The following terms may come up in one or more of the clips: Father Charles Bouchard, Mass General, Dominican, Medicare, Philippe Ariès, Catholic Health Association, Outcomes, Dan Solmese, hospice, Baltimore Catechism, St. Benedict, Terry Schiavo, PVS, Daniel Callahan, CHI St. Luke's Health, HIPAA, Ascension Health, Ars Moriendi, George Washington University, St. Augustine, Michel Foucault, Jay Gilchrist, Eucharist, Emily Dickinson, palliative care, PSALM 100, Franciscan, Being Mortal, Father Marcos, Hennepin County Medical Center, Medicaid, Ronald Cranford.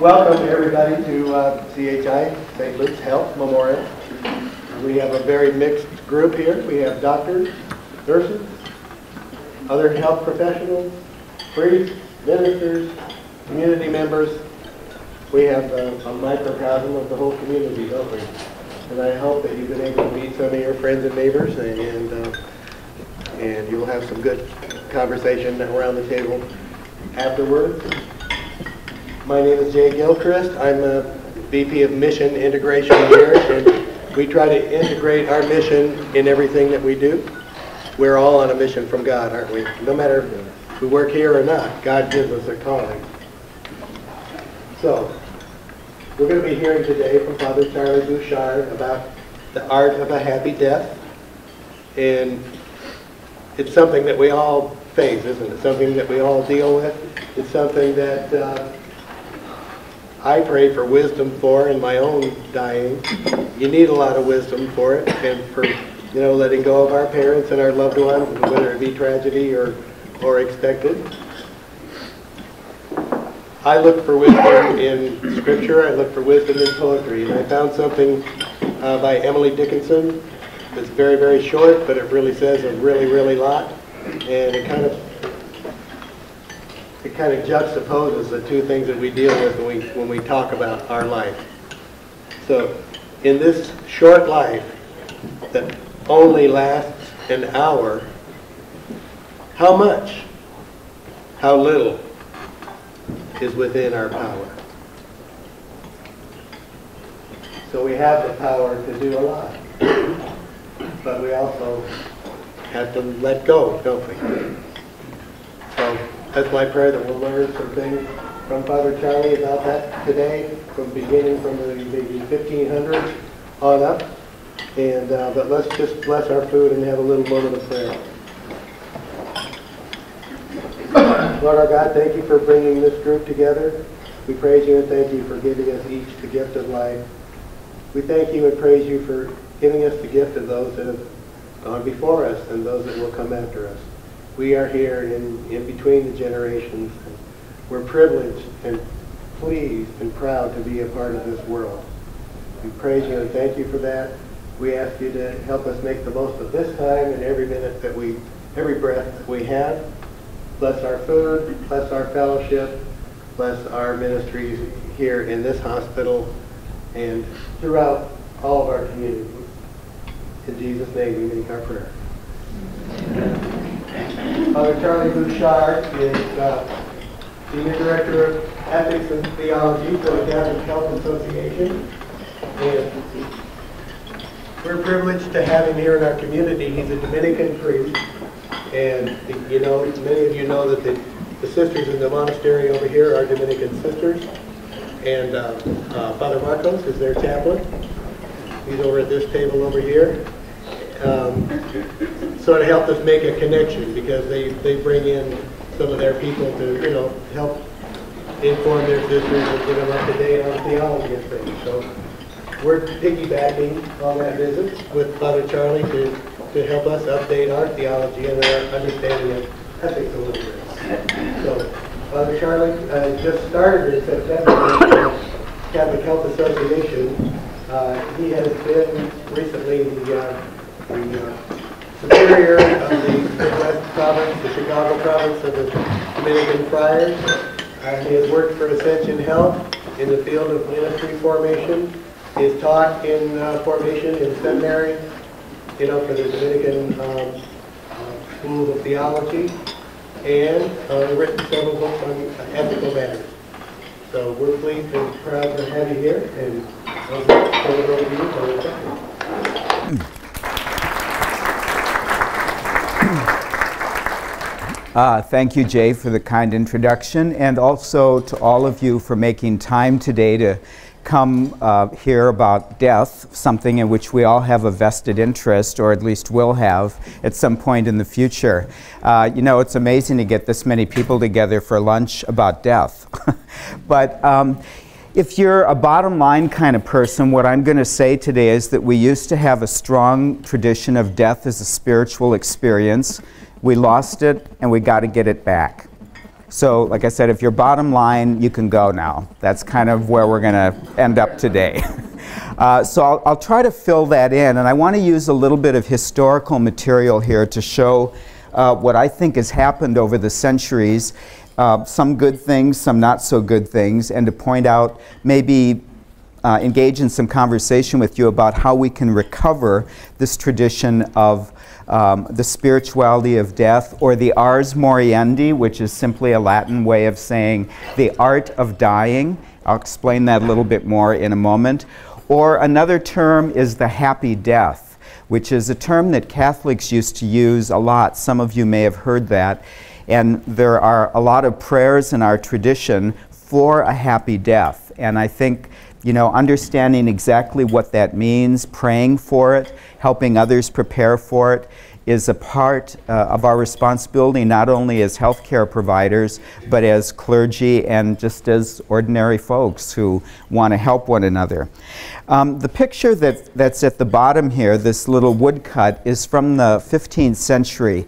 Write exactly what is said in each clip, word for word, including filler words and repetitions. Welcome everybody to uh, C H I Saint Luke's Health Memorial. We have a very mixed group here. We have doctors, nurses, other health professionals, priests, ministers, community members. We have a, a microcosm of the whole community, don't we? And I hope that you've been able to meet some of your friends and neighbors, and and, uh, and you'll have some good conversation around the table afterwards. My name is Jay Gilchrist. I'm a V P of Mission Integration here, and we try to integrate our mission in everything that we do. We're all on a mission from God, aren't we? No matter if we work here or not, God gives us a calling. So, we're going to be hearing today from Father Charles Bouchard about the art of a happy death. And it's something that we all face, isn't it? Something that we all deal with. It's something that uh, I pray for wisdom for in my own dying. You need a lot of wisdom for it, and for, you know, letting go of our parents and our loved ones, whether it be tragedy or, or expected. I look for wisdom in scripture, I look for wisdom in poetry, and I found something uh, by Emily Dickinson that's very, very short, but it really says a really, really lot, and it kind of it kind of juxtaposes the two things that we deal with when we, when we talk about our life. So, in this short life that only lasts an hour, how much, how little is within our power? So we have the power to do a lot, but we also have to let go, don't we? So that's my prayer, that we'll learn some things from Father Charlie about that today, from beginning from the maybe fifteen hundreds on up. And uh, but let's just bless our food and have a little moment of prayer. Lord our God, thank you for bringing this group together. We praise you and thank you for giving us each the gift of life. We thank you and praise you for giving us the gift of those that have gone before us and those that will come after us. We are here in, in between the generations. We're privileged and pleased and proud to be a part of this world. We praise you and thank you for that. We ask you to help us make the most of this time and every minute that we, every breath that we have. Bless our food, bless our fellowship, bless our ministries here in this hospital and throughout all of our communities. In Jesus' name we make our prayer. Father Charlie Bouchard is uh, Senior Director of Ethics and Theology for the Catholic Health Association. And we're privileged to have him here in our community. He's a Dominican priest. And, you know, many of you know that the, the sisters in the monastery over here are Dominican sisters. And uh, uh, Father Marcos is their chaplain. He's over at this table over here. Um, so it helped us make a connection, because they, they bring in some of their people to, you know, help inform their sisters and get them up to date on theology and things. So we're piggybacking on that visit with Father Charlie to to help us update our theology and our understanding of ethics a little bit. So, Father Charlie uh, just started in September with the Catholic Health Association. Uh, he has been recently the, uh, the uh, superior of the Midwest province, the Chicago province of the Dominican Friars. Uh, he has worked for Ascension Health in the field of ministry formation. He has taught in uh, formation in seminary, you know, for the Dominican um, uh, School of Theology, and uh, written several books on ethical matters. So we're pleased and proud to have you here, and I'll turn it over to you for a second. Uh, thank you, Jay, for the kind introduction, and also to all of you for making time today to come uh, hear about death, something in which we all have a vested interest, or at least will have at some point in the future. Uh, you know, it's amazing to get this many people together for lunch about death. But um, if you're a bottom line kind of person, what I'm going to say today is that we used to have a strong tradition of death as a spiritual experience. We lost it, and we got to get it back. So, like I said, if you're bottom line, you can go now. That's kind of where we're going to end up today. Uh, so I'll, I'll try to fill that in, and I want to use a little bit of historical material here to show uh, what I think has happened over the centuries, uh, some good things, some not so good things, and to point out, maybe uh, engage in some conversation with you about how we can recover this tradition of Um, the spirituality of death, or the Ars Moriendi, which is simply a Latin way of saying the art of dying. I'll explain that a little bit more in a moment. Or another term is the happy death, which is a term that Catholics used to use a lot. Some of you may have heard that. And there are a lot of prayers in our tradition for a happy death. And I think, you know, understanding exactly what that means, praying for it, helping others prepare for it, is a part uh, of our responsibility, not only as healthcare providers, but as clergy and just as ordinary folks who want to help one another. Um, the picture that, that's at the bottom here, this little woodcut, is from the fifteenth century.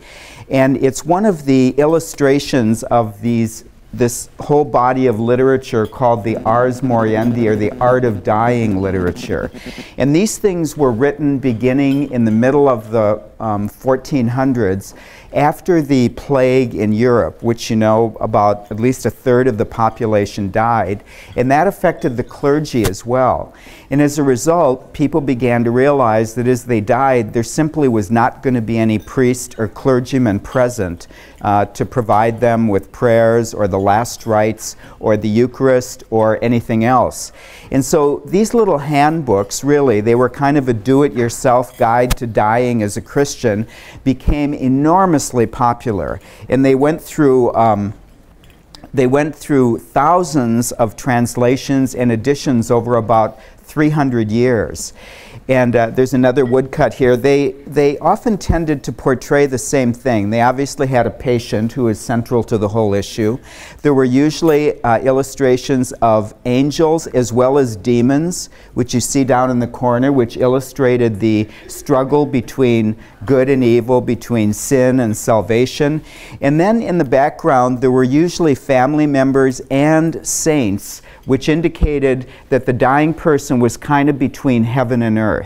And it's one of the illustrations of these this whole body of literature called the Ars Moriendi, or the Art of Dying literature. And these things were written beginning in the middle of the um, fourteen hundreds, after the plague in Europe, which, you know, about at least a third of the population died, and that affected the clergy as well. And as a result, people began to realize that as they died, there simply was not going to be any priest or clergyman present uh, to provide them with prayers or the last rites or the Eucharist or anything else. And so these little handbooks, really, they were kind of a do-it-yourself guide to dying as a Christian, became enormous popular, and they went through um, they went through thousands of translations and editions over about three hundred years. And uh, there's another woodcut here. They they often tended to portray the same thing. They obviously had a patient who is central to the whole issue. There were usually uh, illustrations of angels as well as demons, which you see down in the corner, which illustrated the struggle between good and evil, between sin and salvation. And then in the background, there were usually family members and saints, which indicated that the dying person was kind of between heaven and earth.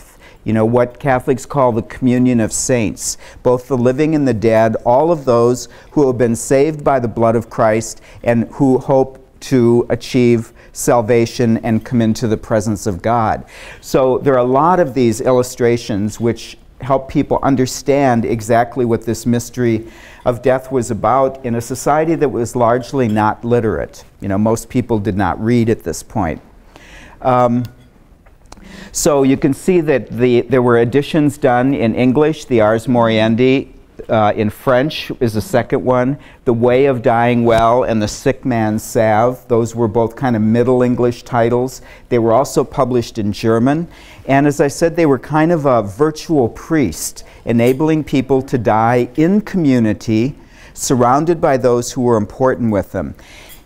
You know, what Catholics call the communion of saints, both the living and the dead, all of those who have been saved by the blood of Christ and who hope to achieve salvation and come into the presence of God. So there are a lot of these illustrations which help people understand exactly what this mystery of death was about in a society that was largely not literate. You know, most people did not read at this point. Um, so you can see that the, there were editions done in English, the Ars Moriendi, uh, in French is the second one, The Way of Dying Well and The Sick Man's Salve. Those were both kind of Middle English titles. They were also published in German. And as I said, they were kind of a virtual priest, enabling people to die in community, surrounded by those who were important with them.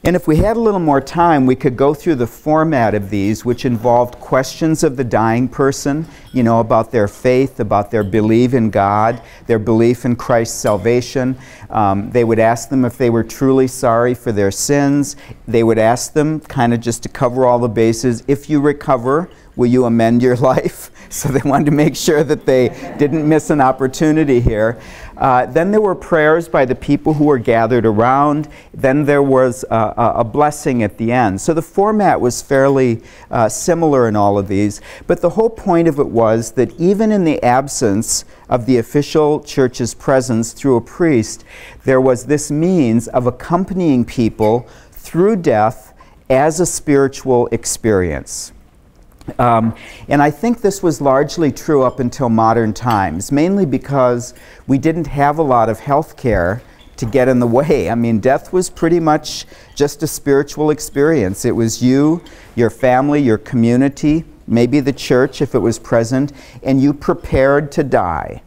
And if we had a little more time, we could go through the format of these, which involved questions of the dying person, you know, about their faith, about their belief in God, their belief in Christ's salvation. Um, they would ask them if they were truly sorry for their sins. They would ask them, kind of just to cover all the bases, if you recover, will you amend your life? So they wanted to make sure that they didn't miss an opportunity here. Uh, then there were prayers by the people who were gathered around. Then there was uh, a blessing at the end. So the format was fairly uh, similar in all of these. But the whole point of it was that even in the absence of the official church's presence through a priest, there was this means of accompanying people through death as a spiritual experience. Um, and I think this was largely true up until modern times, mainly because we didn't have a lot of health care to get in the way. I mean, death was pretty much just a spiritual experience. It was you, your family, your community, maybe the church if it was present, and you prepared to die.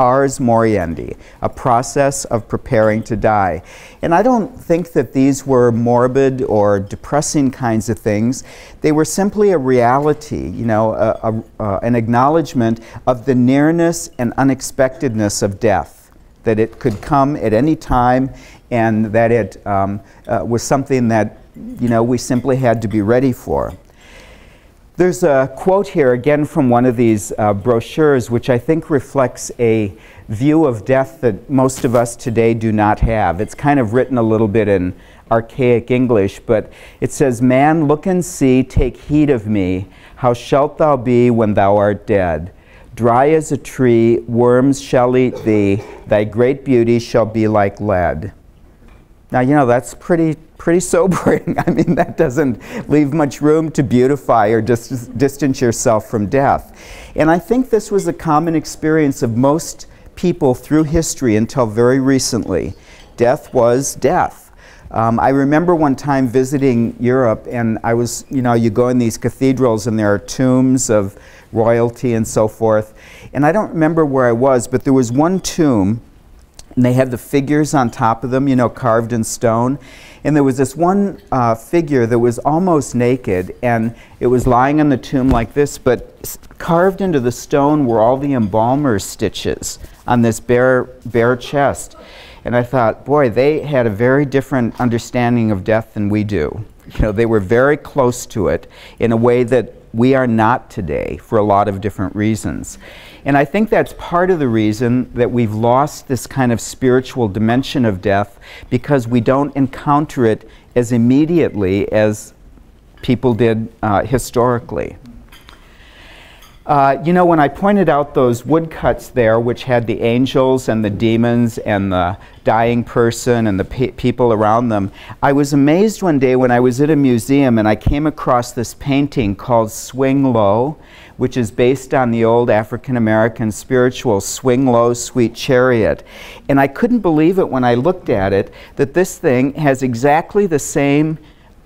Ars Moriendi, a process of preparing to die. And I don't think that these were morbid or depressing kinds of things. They were simply a reality, you know, a, a, uh, an acknowledgement of the nearness and unexpectedness of death. that it could come at any time, and that it um, uh, was something that, you know, we simply had to be ready for. There's a quote here, again, from one of these uh, brochures, which I think reflects a view of death that most of us today do not have. It's kind of written a little bit in archaic English, but it says, "Man, look and see, take heed of me. How shalt thou be when thou art dead? Dry as a tree, worms shall eat thee. Thy great beauty shall be like lead." Now, you know, that's pretty pretty sobering. I mean, that doesn't leave much room to beautify or dis distance yourself from death. And I think this was a common experience of most people through history until very recently. Death was death. Um, I remember one time visiting Europe, and I was, you know, you go in these cathedrals and there are tombs of royalty and so forth. And I don't remember where I was, but there was one tomb, and they had the figures on top of them, you know, carved in stone. And there was this one uh, figure that was almost naked, and it was lying on the tomb like this, but s carved into the stone were all the embalmer's stitches on this bare, bare chest. And I thought, boy, they had a very different understanding of death than we do. You know, they were very close to it in a way that we are not today for a lot of different reasons. And I think that's part of the reason that we've lost this kind of spiritual dimension of death, because we don't encounter it as immediately as people did uh, historically. Uh, you know, when I pointed out those woodcuts there, which had the angels and the demons and the dying person and the pe people around them, I was amazed one day when I was at a museum and I came across this painting called Swing Low, which is based on the old African-American spiritual Swing Low, Sweet Chariot. And I couldn't believe it when I looked at it, that this thing has exactly the same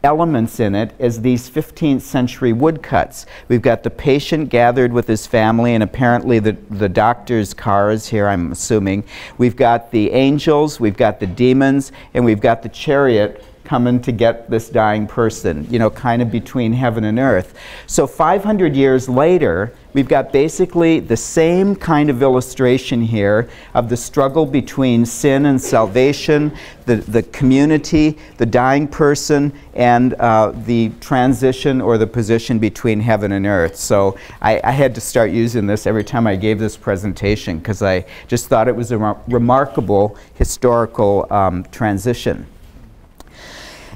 elements in it as these fifteenth century woodcuts. We've got the patient gathered with his family, and apparently the, the doctor's car is here, I'm assuming. We've got the angels, we've got the demons, and we've got the chariot coming to get this dying person, you know, kind of between heaven and earth. So five hundred years later, we've got basically the same kind of illustration here of the struggle between sin and salvation, the, the community, the dying person, and uh, the transition or the position between heaven and earth. So I, I had to start using this every time I gave this presentation, because I just thought it was a re- remarkable historical um, transition.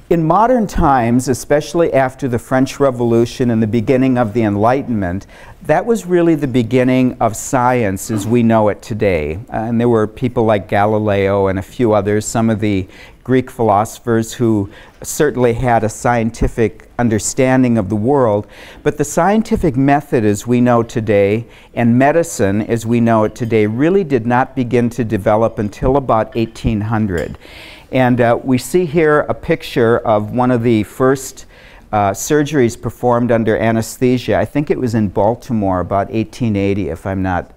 In modern times, especially after the French Revolution and the beginning of the Enlightenment, that was really the beginning of science as we know it today. Uh, and there were people like Galileo and a few others, some of the Greek philosophers who certainly had a scientific understanding of the world. But the scientific method as we know today and medicine as we know it today really did not begin to develop until about eighteen hundred. And uh, we see here a picture of one of the first uh, surgeries performed under anesthesia. I think it was in Baltimore about eighteen eighty, if I'm not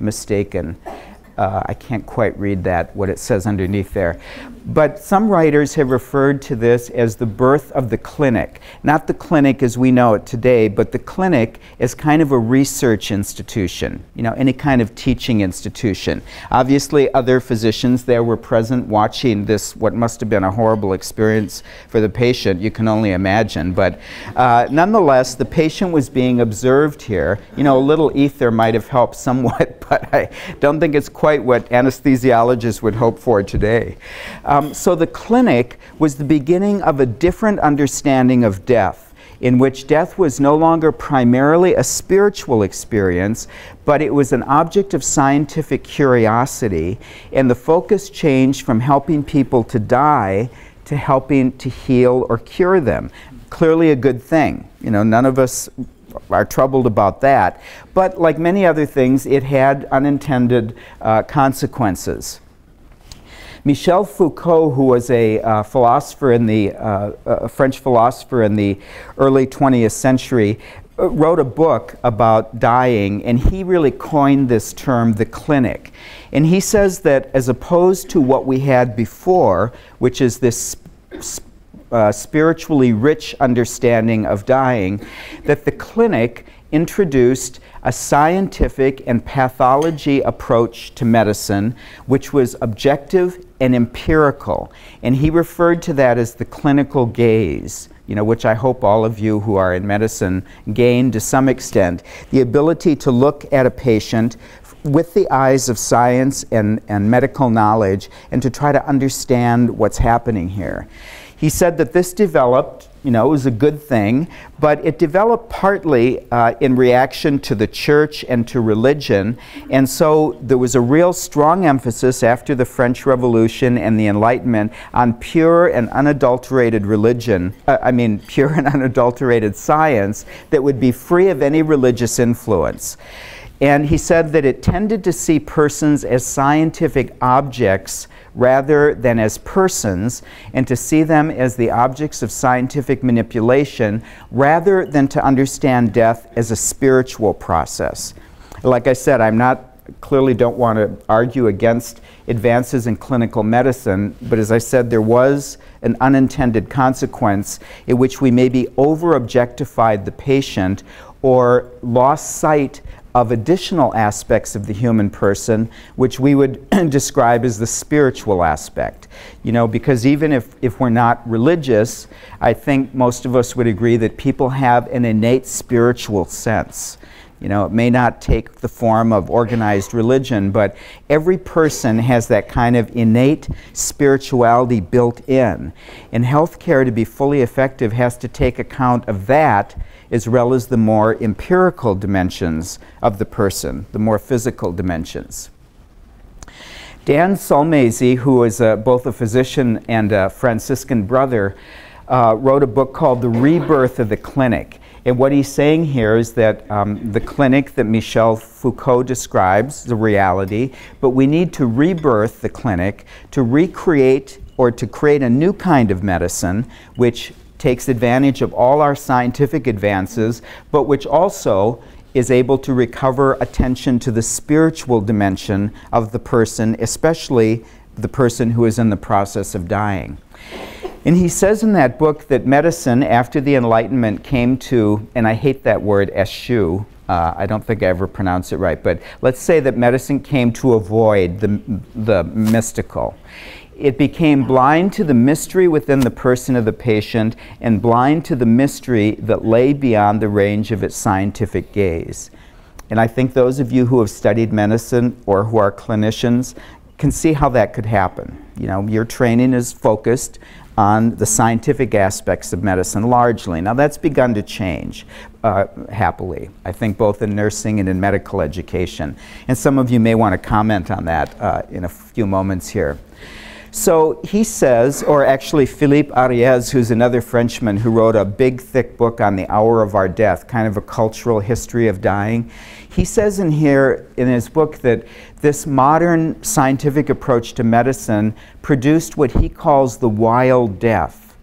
mistaken. Uh, I can't quite read that, what it says underneath there. But some writers have referred to this as the birth of the clinic. Not the clinic as we know it today, but the clinic as kind of a research institution, you know, any kind of teaching institution. Obviously, other physicians there were present watching this, what must have been a horrible experience for the patient, you can only imagine. But uh, nonetheless, the patient was being observed here. You know, a little ether might have helped somewhat, but I don't think it's quite quite what anesthesiologists would hope for today. Um, so the clinic was the beginning of a different understanding of death, in which death was no longer primarily a spiritual experience, but it was an object of scientific curiosity, and the focus changed from helping people to die to helping to heal or cure them. Clearly a good thing. You know, none of us are troubled about that. But like many other things, it had unintended uh, consequences. Michel Foucault, who was a uh, philosopher in the, uh, a French philosopher in the early twentieth century, uh, wrote a book about dying, and he really coined this term, the clinic. And he says that as opposed to what we had before, which is this sp Uh, spiritually rich understanding of dying, that the clinic introduced a scientific and pathology approach to medicine, which was objective and empirical. And he referred to that as the clinical gaze, you know, which I hope all of you who are in medicine gain to some extent, the ability to look at a patient with the eyes of science and, and medical knowledge and to try to understand what's happening here. He said that this developed, you know, it was a good thing, but it developed partly uh, in reaction to the church and to religion, and so there was a real strong emphasis after the French Revolution and the Enlightenment on pure and unadulterated religion, uh, I mean pure and unadulterated science that would be free of any religious influence. And he said that it tended to see persons as scientific objects rather than as persons, and to see them as the objects of scientific manipulation rather than to understand death as a spiritual process. Like I said, I'm not, clearly don't want to argue against advances in clinical medicine, but as I said, there was an unintended consequence in which we maybe over-objectified the patient or lost sight of additional aspects of the human person, which we would describe as the spiritual aspect. You know, because even if, if we're not religious, I think most of us would agree that people have an innate spiritual sense. You know, it may not take the form of organized religion, but every person has that kind of innate spirituality built in. And healthcare, to be fully effective, has to take account of that, as well as the more empirical dimensions of the person, the more physical dimensions. Dan Solmese, who is a, both a physician and a Franciscan brother, uh, wrote a book called The Rebirth of the Clinic. And what he's saying here is that um, the clinic that Michel Foucault describes, the reality, but we need to rebirth the clinic to recreate or to create a new kind of medicine, which takes advantage of all our scientific advances, but which also is able to recover attention to the spiritual dimension of the person, especially the person who is in the process of dying. And he says in that book that medicine, after the Enlightenment, came to, and I hate that word, eschew, uh, I don't think I ever pronounce it right, but let's say that medicine came to avoid the, the mystical. It became blind to the mystery within the person of the patient and blind to the mystery that lay beyond the range of its scientific gaze. And I think those of you who have studied medicine or who are clinicians can see how that could happen. You know, your training is focused on the scientific aspects of medicine largely. Now that's begun to change, uh, happily, I think, both in nursing and in medical education. And some of you may want to comment on that uh, in a few moments here. So he says, or actually Philippe Ariès, who's another Frenchman who wrote a big thick book on the hour of our death, kind of a cultural history of dying, he says in here in his book that this modern scientific approach to medicine produced what he calls the wild death,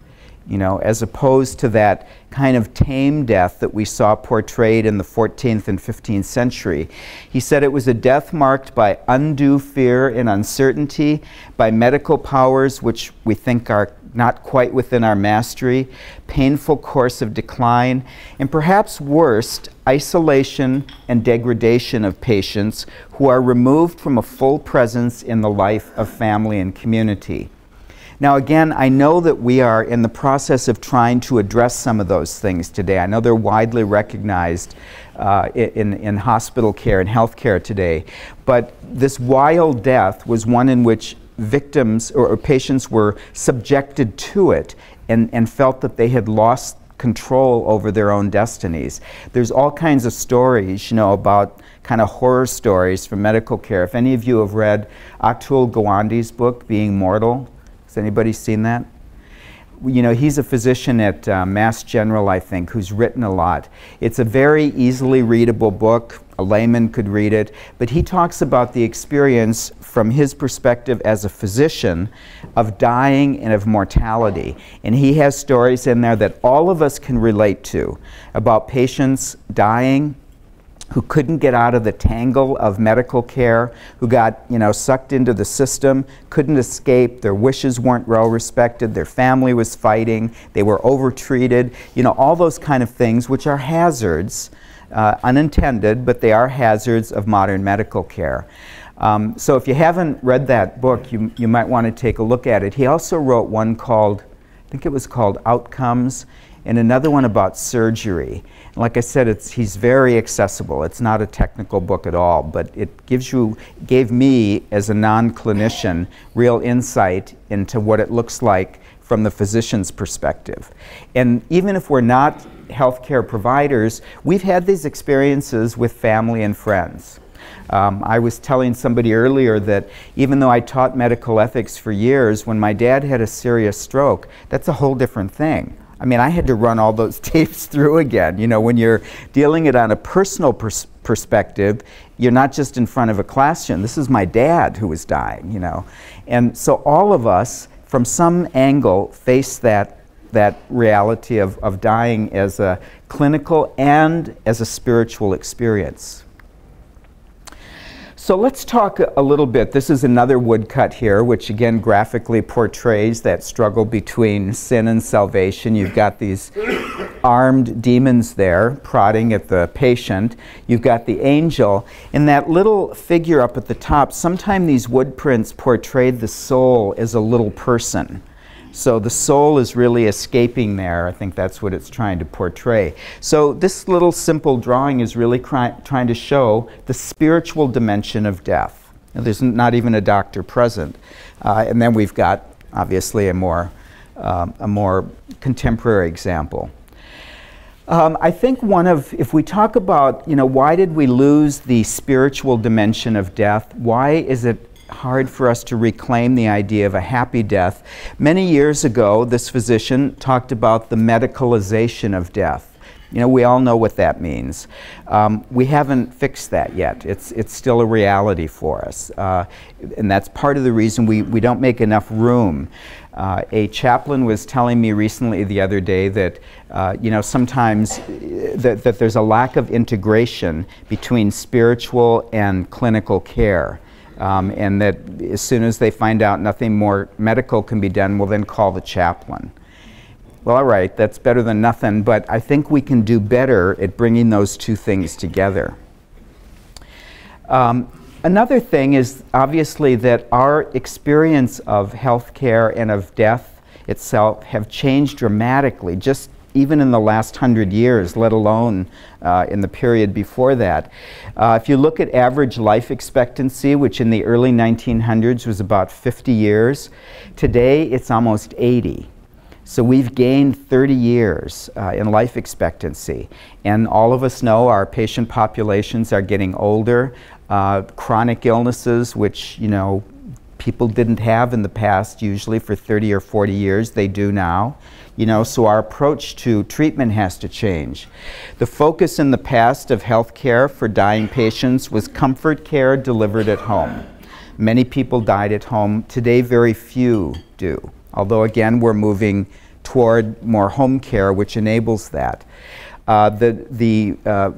you know, as opposed to that kind of tame death that we saw portrayed in the fourteenth and fifteenth century. He said it was a death marked by undue fear and uncertainty, by medical powers which we think are not quite within our mastery, painful course of decline, and perhaps worst, isolation and degradation of patients who are removed from a full presence in the life of family and community. Now again, I know that we are in the process of trying to address some of those things today. I know they're widely recognized uh, in, in hospital care and health care today. But this wild death was one in which victims or, or patients were subjected to it and, and felt that they had lost control over their own destinies. There's all kinds of stories, you know, about kind of horror stories from medical care. If any of you have read Atul Gawande's book, Being Mortal, has anybody seen that? You know, he's a physician at uh, Mass General, I think, who's written a lot. It's a very easily readable book. A layman could read it. But he talks about the experience from his perspective as a physician of dying and of mortality. And he has stories in there that all of us can relate to about patients dying who couldn't get out of the tangle of medical care, who got, you know, sucked into the system, couldn't escape, their wishes weren't well respected, their family was fighting, they were overtreated, you know, all those kind of things which are hazards uh, unintended, but they are hazards of modern medical care. Um, so if you haven't read that book, you, you might want to take a look at it. He also wrote one called, I think it was called Outcomes, and another one about surgery. And like I said, it's, he's very accessible. It's not a technical book at all, but it gives you, gave me as a non-clinician real insight into what it looks like from the physician's perspective. And even if we're not healthcare providers, we've had these experiences with family and friends. Um, I was telling somebody earlier that even though I taught medical ethics for years, when my dad had a serious stroke, that's a whole different thing. I mean, I had to run all those tapes through again. You know, when you're dealing it on a personal pers perspective, you're not just in front of a classroom. This is my dad who was dying, you know. And so all of us, from some angle, face that, that reality of, of dying as a clinical and as a spiritual experience. So let's talk a little bit. This is another woodcut here, which again graphically portrays that struggle between sin and salvation. You've got these armed demons there prodding at the patient. You've got the angel. And that little figure up at the top, sometimes these wood prints portrayed the soul as a little person. So the soul is really escaping there. I think that's what it's trying to portray. So this little simple drawing is really trying to show the spiritual dimension of death. Now, there's not even a doctor present. Uh, and then we've got, obviously, a more, um, a more contemporary example. Um, I think one of, if we talk about, you know, why did we lose the spiritual dimension of death? Why is it hard for us to reclaim the idea of a happy death? Many years ago, this physician talked about the medicalization of death. You know, we all know what that means. Um, we haven't fixed that yet. It's, it's still a reality for us. Uh, and that's part of the reason we, we don't make enough room. Uh, a chaplain was telling me recently the other day that, uh, you know, sometimes that, that there's a lack of integration between spiritual and clinical care. Um, and that as soon as they find out nothing more medical can be done, we'll then call the chaplain. Well, all right, that's better than nothing, but I think we can do better at bringing those two things together. Um, another thing is obviously that our experience of healthcare and of death itself have changed dramatically, just even in the last hundred years, let alone uh, in the period before that. Uh, if you look at average life expectancy, which in the early nineteen hundreds was about fifty years, today it's almost eighty. So we've gained thirty years uh, in life expectancy. And all of us know our patient populations are getting older. Uh, chronic illnesses, which, you know, people didn't have in the past usually for thirty or forty years, they do now. You know, so our approach to treatment has to change. The focus in the past of health care for dying patients was comfort care delivered at home. Many people died at home. Today, very few do. Although, again, we're moving toward more home care, which enables that. Uh, the, the, uh,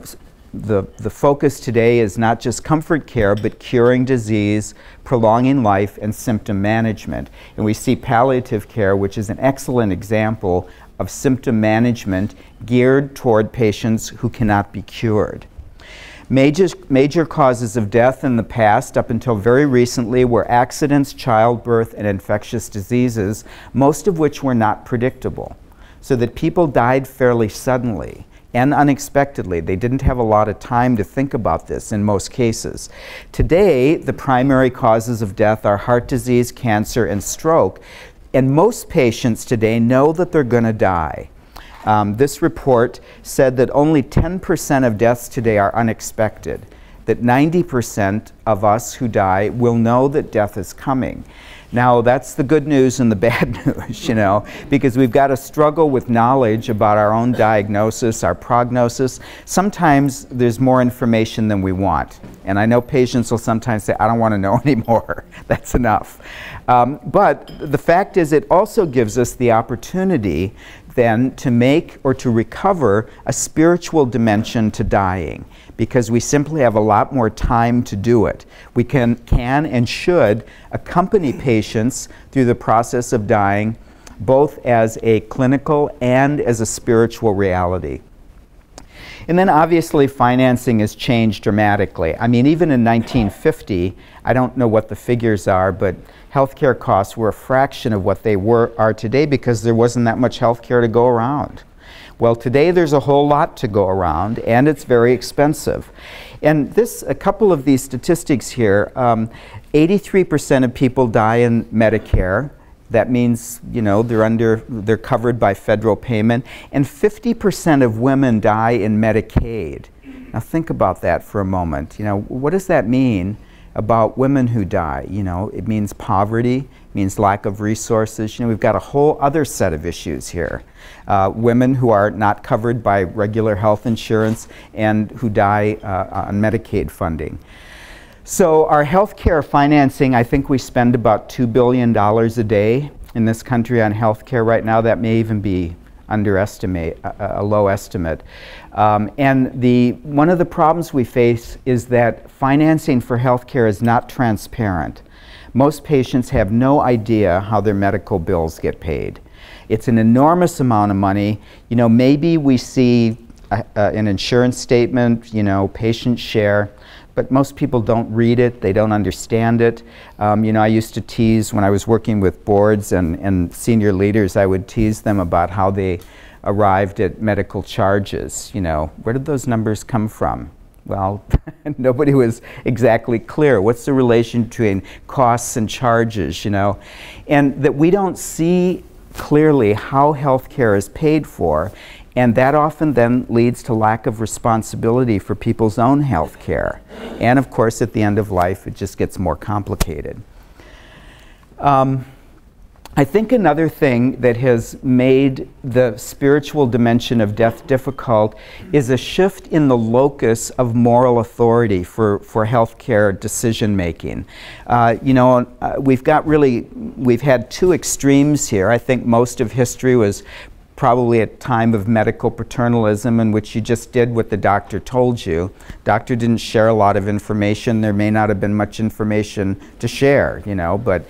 the, the focus today is not just comfort care, but curing disease, prolonging life, and symptom management. And we see palliative care, which is an excellent example of symptom management geared toward patients who cannot be cured. Major, major causes of death in the past, up until very recently, were accidents, childbirth, and infectious diseases, most of which were not predictable, so that people died fairly suddenly and unexpectedly. They didn't have a lot of time to think about this in most cases. Today, the primary causes of death are heart disease, cancer, and stroke. And most patients today know that they're going to die. Um, this report said that only ten percent of deaths today are unexpected, that ninety percent of us who die will know that death is coming. Now, that's the good news and the bad news, you know, because we've got to struggle with knowledge about our own diagnosis, our prognosis. Sometimes there's more information than we want. And I know patients will sometimes say, I don't want to know anymore. That's enough. Um, but the fact is, it also gives us the opportunity then to make or to recover a spiritual dimension to dying, because we simply have a lot more time to do it. We can, can and should accompany patients through the process of dying, both as a clinical and as a spiritual reality. And then obviously financing has changed dramatically. I mean, even in nineteen fifty, I don't know what the figures are, but healthcare costs were a fraction of what they were are today because there wasn't that much healthcare to go around. Well, today there's a whole lot to go around, and it's very expensive. And this, a couple of these statistics here, um, eighty-three percent of people die in Medicare. That means, you know, they're under, they're covered by federal payment. And fifty percent of women die in Medicaid. Now think about that for a moment. You know, what does that mean about women who die? You know, it means poverty, it means lack of resources. You know, we've got a whole other set of issues here. Uh, women who are not covered by regular health insurance and who die uh, on Medicaid funding. So our healthcare financing, I think we spend about two billion dollars a day in this country on healthcare right now. That may even be underestimate, a, a low estimate. Um, and the, one of the problems we face is that financing for healthcare is not transparent. Most patients have no idea how their medical bills get paid. It's an enormous amount of money. You know, maybe we see a, a, an insurance statement, you know, patient share, but most people don't read it, they don't understand it. Um, you know, I used to tease, when I was working with boards and, and senior leaders, I would tease them about how they arrived at medical charges. You know, where did those numbers come from? Well, nobody was exactly clear. What's the relation between costs and charges, you know? And that we don't see clearly how healthcare is paid for, and that often then leads to lack of responsibility for people's own health care. And of course, at the end of life, it just gets more complicated. Um, I think another thing that has made the spiritual dimension of death difficult is a shift in the locus of moral authority for, for healthcare decision making. Uh, you know, uh, we've got really, we've had two extremes here. I think most of history was probably a time of medical paternalism in which you just did what the doctor told you. Doctor didn't share a lot of information. There may not have been much information to share, you know, but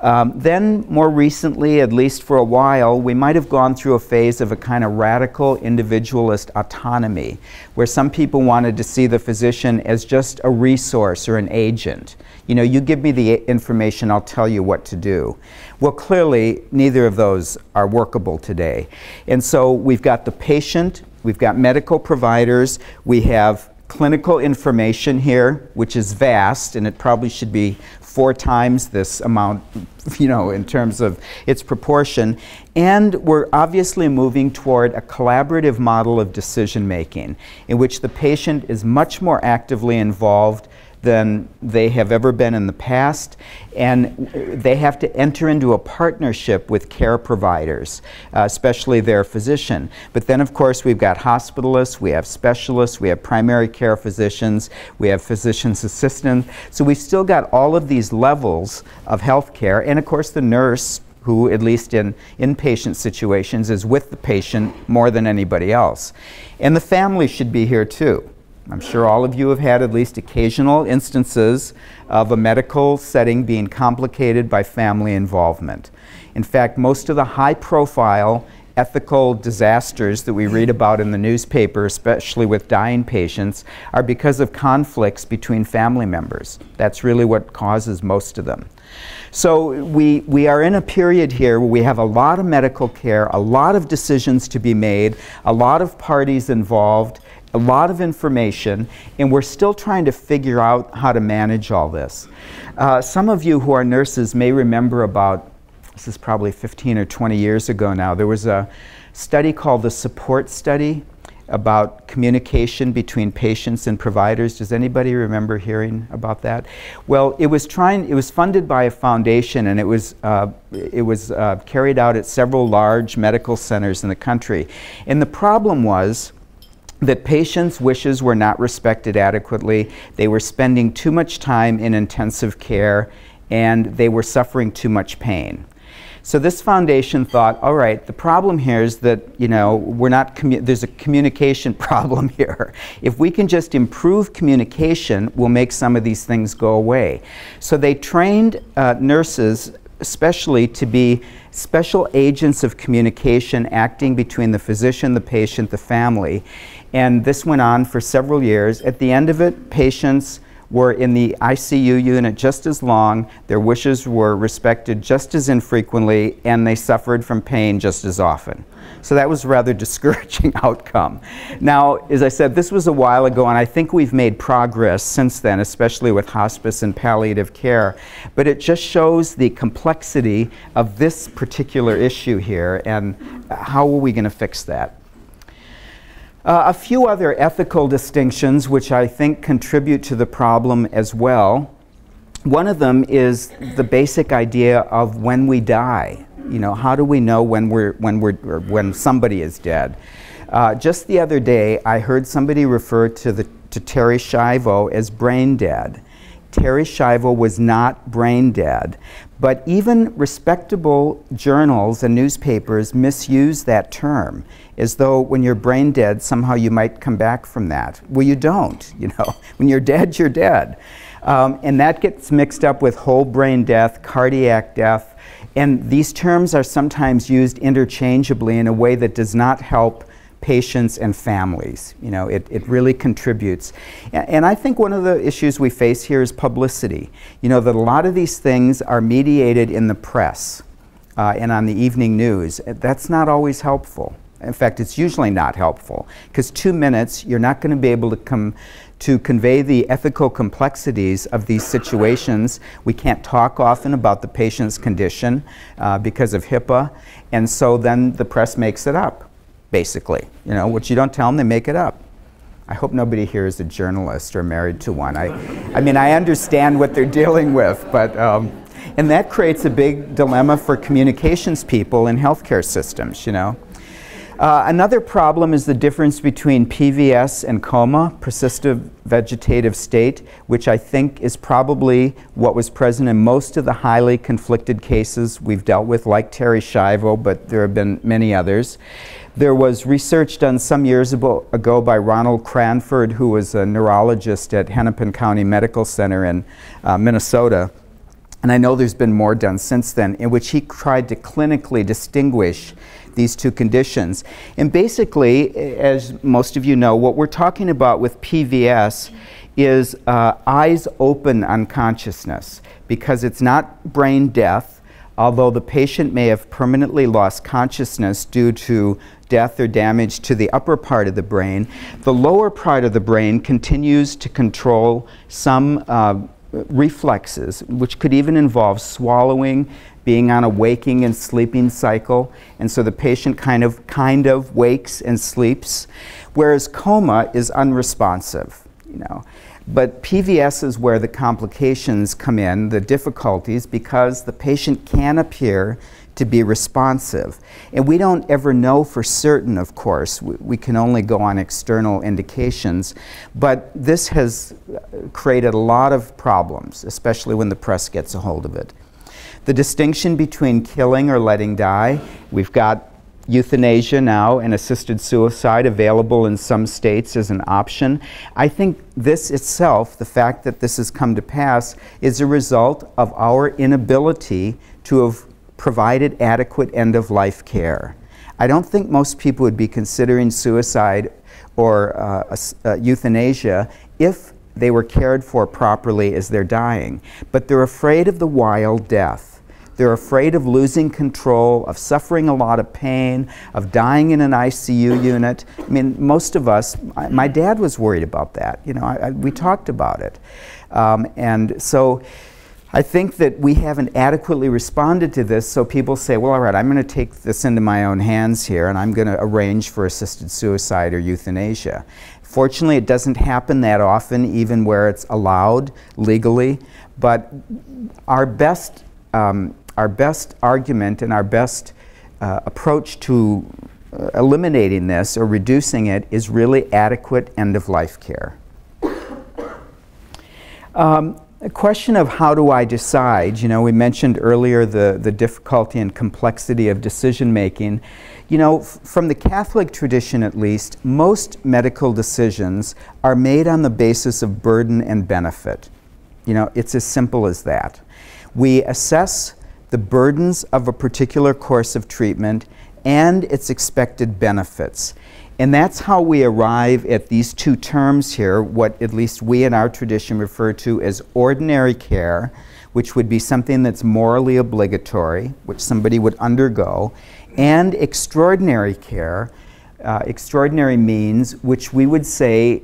um, then more recently, at least for a while, we might have gone through a phase of a kind of radical individualist autonomy where some people wanted to see the physician as just a resource or an agent. You know, you give me the information, I'll tell you what to do. Well, clearly, neither of those are workable today. And so we've got the patient, we've got medical providers, we have clinical information here, which is vast, and it probably should be four times this amount, you know, in terms of its proportion. And we're obviously moving toward a collaborative model of decision making, in which the patient is much more actively involved than they have ever been in the past, and they have to enter into a partnership with care providers, uh, especially their physician. But then, of course, we've got hospitalists, we have specialists, we have primary care physicians, we have physician's assistants. So we've still got all of these levels of healthcare, and of course the nurse, who at least in inpatient situations is with the patient more than anybody else. And the family should be here too. I'm sure all of you have had at least occasional instances of a medical setting being complicated by family involvement. In fact, most of the high-profile ethical disasters that we read about in the newspaper, especially with dying patients, are because of conflicts between family members. That's really what causes most of them. So we, we are in a period here where we have a lot of medical care, a lot of decisions to be made, a lot of parties involved, a lot of information, and we're still trying to figure out how to manage all this. Uh, some of you who are nurses may remember about, this is probably fifteen or twenty years ago now, there was a study called the Support Study about communication between patients and providers. Does anybody remember hearing about that? Well, it was trying. It was funded by a foundation, and it was uh, it was uh, carried out at several large medical centers in the country. And the problem was that patients' wishes were not respected adequately, they were spending too much time in intensive care, and they were suffering too much pain. So this foundation thought, all right, the problem here is that, you know, we're not, there's a communication problem here. If we can just improve communication, we'll make some of these things go away. So they trained uh, nurses especially to be special agents of communication acting between the physician, the patient, the family. And this went on for several years. At the end of it, patients were in the I C U unit just as long, their wishes were respected just as infrequently, and they suffered from pain just as often. So that was a rather discouraging outcome. Now, as I said, this was a while ago, and I think we've made progress since then, especially with hospice and palliative care. But it just shows the complexity of this particular issue here, and how are we going to fix that? Uh, a few other ethical distinctions which I think contribute to the problem as well. One of them is the basic idea of when we die. You know, how do we know when we're when we're or when somebody is dead? Uh, just the other day, I heard somebody refer to the to Terry Schiavo as brain dead. Terry Schiavo was not brain dead, but even respectable journals and newspapers misuse that term, as though when you're brain dead, somehow you might come back from that. Well, you don't, you know. When you're dead, you're dead. Um, and that gets mixed up with whole brain death, cardiac death, and these terms are sometimes used interchangeably in a way that does not help patients and families. You know, it, it really contributes. And, and I think one of the issues we face here is publicity. You know, that a lot of these things are mediated in the press uh, and on the evening news. That's not always helpful. In fact, it's usually not helpful, because two minutes, you're not going to be able to come to convey the ethical complexities of these situations. We can't talk often about the patient's condition uh, because of HIPAA, and so then the press makes it up. Basically, you know, what you don't tell them, they make it up. I hope nobody here is a journalist or married to one. I, I mean, I understand what they're dealing with, but, um, and that creates a big dilemma for communications people in healthcare systems, you know. Uh, another problem is the difference between P V S and coma, persistent vegetative state, which I think is probably what was present in most of the highly conflicted cases we've dealt with, like Terry Schiavo, but there have been many others. There was research done some years ago by Ronald Cranford, who was a neurologist at Hennepin County Medical Center in uh, Minnesota. And I know there's been more done since then, in which he tried to clinically distinguish these two conditions. And basically, as most of you know, what we're talking about with P V S is uh, eyes open unconsciousness, because it's not brain death, although the patient may have permanently lost consciousness due to death or damage to the upper part of the brain. The lower part of the brain continues to control some uh, reflexes, which could even involve swallowing, being on a waking and sleeping cycle, and so the patient kind of kind of wakes and sleeps, whereas coma is unresponsive, you know. But P V S is where the complications come in, the difficulties, because the patient can appear to be responsive. And we don't ever know for certain, of course. We, we can only go on external indications. But this has created a lot of problems, especially when the press gets a hold of it. The distinction between killing or letting die, we've got euthanasia now and assisted suicide available in some states as an option. I think this itself, the fact that this has come to pass, is a result of our inability to have provided adequate end-of-life care. I don't think most people would be considering suicide or uh, uh, euthanasia if they were cared for properly as they're dying. But they're afraid of the wild death. They're afraid of losing control, of suffering a lot of pain, of dying in an I C U unit. I mean, most of us, I, my dad was worried about that. You know, I, I, we talked about it. Um, and so I think that we haven't adequately responded to this, so people say, well, all right, I'm going to take this into my own hands here, and I'm going to arrange for assisted suicide or euthanasia. Fortunately, it doesn't happen that often, even where it's allowed legally. But our best um, Our best argument and our best uh, approach to uh, eliminating this or reducing it is really adequate end-of-life care. Um, a question of how do I decide? You know, we mentioned earlier the, the difficulty and complexity of decision-making. You know, from the Catholic tradition at least, most medical decisions are made on the basis of burden and benefit. You know, it's as simple as that. We assess the burdens of a particular course of treatment and its expected benefits. And that's how we arrive at these two terms here, what at least we in our tradition refer to as ordinary care, which would be something that's morally obligatory, which somebody would undergo, and extraordinary care, uh, extraordinary means, which we would say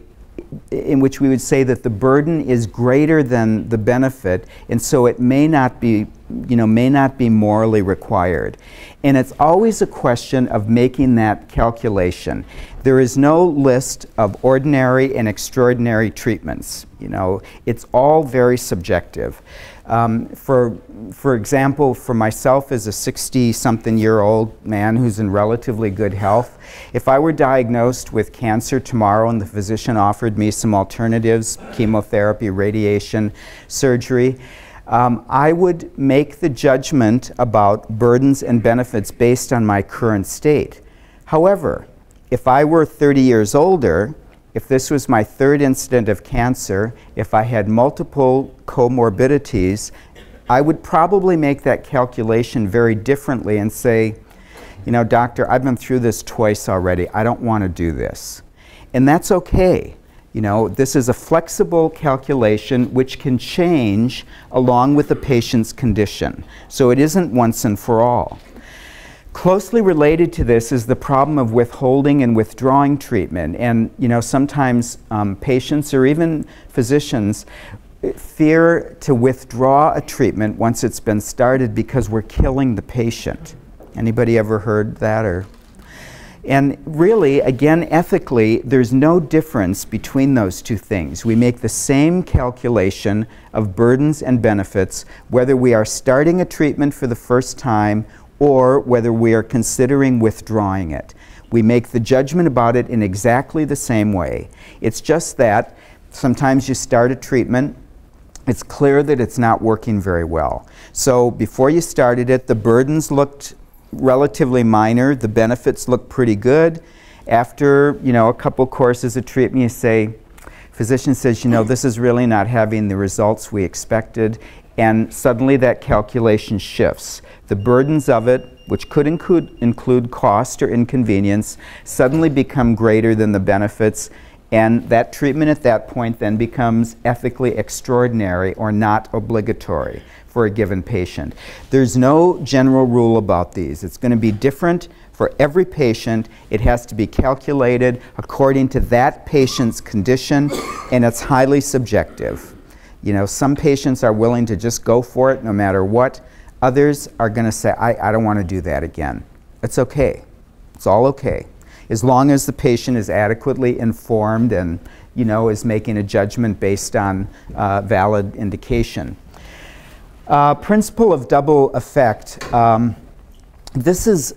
in which we would say that the burden is greater than the benefit, and so it may not be, you know, may not be morally required. And it's always a question of making that calculation. There is no list of ordinary and extraordinary treatments. You know, it's all very subjective. Um, for, for example, for myself as a sixty-something-year-old man who's in relatively good health, if I were diagnosed with cancer tomorrow and the physician offered me some alternatives, chemotherapy, radiation, surgery, um, I would make the judgment about burdens and benefits based on my current state. However, if I were thirty years older, if this was my third incident of cancer, if I had multiple comorbidities, I would probably make that calculation very differently and say, you know, doctor, I've been through this twice already. I don't want to do this. And that's okay. You know, this is a flexible calculation which can change along with the patient's condition. So it isn't once and for all. Closely related to this is the problem of withholding and withdrawing treatment. And, you know, sometimes um, patients or even physicians fear to withdraw a treatment once it's been started because we're killing the patient. Anybody ever heard that? Or, and really, again, ethically, there's no difference between those two things. We make the same calculation of burdens and benefits, whether we are starting a treatment for the first time or whether we are considering withdrawing it. We make the judgment about it in exactly the same way. It's just that sometimes you start a treatment, it's clear that it's not working very well. So before you started it, the burdens looked relatively minor, the benefits looked pretty good. After, you know, a couple courses of treatment, you say, physician says, you know, this is really not having the results we expected. And suddenly that calculation shifts. The burdens of it, which could include, include cost or inconvenience, suddenly become greater than the benefits, and that treatment at that point then becomes ethically extraordinary or not obligatory for a given patient. There's no general rule about these. It's going to be different for every patient. It has to be calculated according to that patient's condition, and it's highly subjective. You know, some patients are willing to just go for it no matter what. Others are going to say, I, I don't want to do that again. It's okay. It's all okay. As long as the patient is adequately informed and, you know, is making a judgment based on uh, valid indication. Uh, principle of double effect. Um, This is,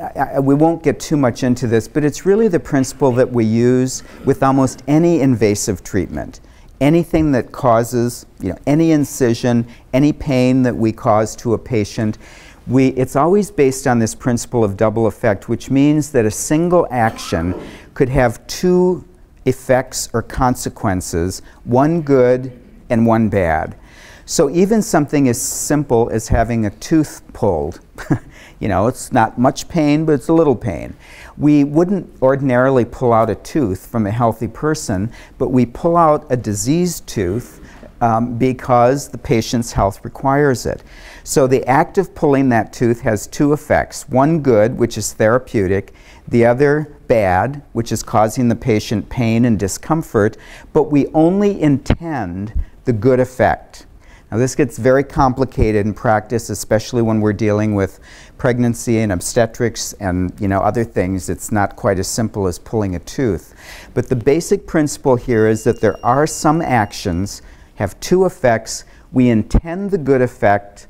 I, I, we won't get too much into this, but it's really the principle that we use with almost any invasive treatment. Anything that causes, you know, any incision, any pain that we cause to a patient, we, it's always based on this principle of double effect, which means that a single action could have two effects or consequences, one good and one bad. So even something as simple as having a tooth pulled, you know, it's not much pain, but it's a little pain. We wouldn't ordinarily pull out a tooth from a healthy person, but we pull out a diseased tooth um, because the patient's health requires it. So the act of pulling that tooth has two effects. One good, which is therapeutic, the other bad, which is causing the patient pain and discomfort, but we only intend the good effect. Now, this gets very complicated in practice, especially when we're dealing with pregnancy and obstetrics and, you know, other things. It's not quite as simple as pulling a tooth. But the basic principle here is that there are some actions have two effects. We intend the good effect,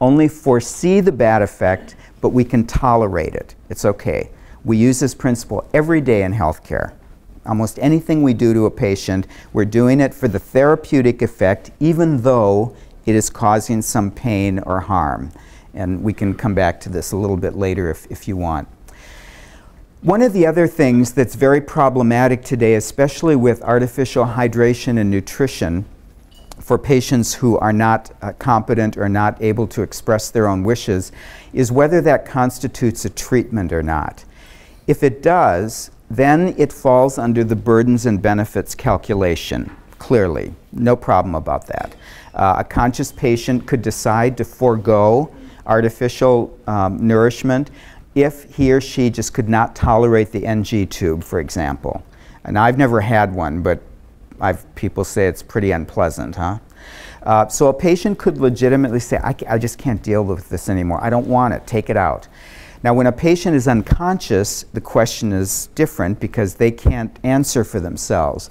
only foresee the bad effect, but we can tolerate it. It's okay. We use this principle every day in healthcare. Almost anything we do to a patient, we're doing it for the therapeutic effect, even though it is causing some pain or harm. And we can come back to this a little bit later if, if you want. One of the other things that's very problematic today, especially with artificial hydration and nutrition, for patients who are not uh, competent or not able to express their own wishes is whether that constitutes a treatment or not. If it does, then it falls under the burdens and benefits calculation, clearly. No problem about that. Uh, a conscious patient could decide to forego artificial um, nourishment if he or she just could not tolerate the N G tube, for example. And I've never had one, but I've, people say it's pretty unpleasant, huh? Uh, so a patient could legitimately say, I, I just can't deal with this anymore. I don't want it. Take it out. Now, when a patient is unconscious, the question is different because they can't answer for themselves.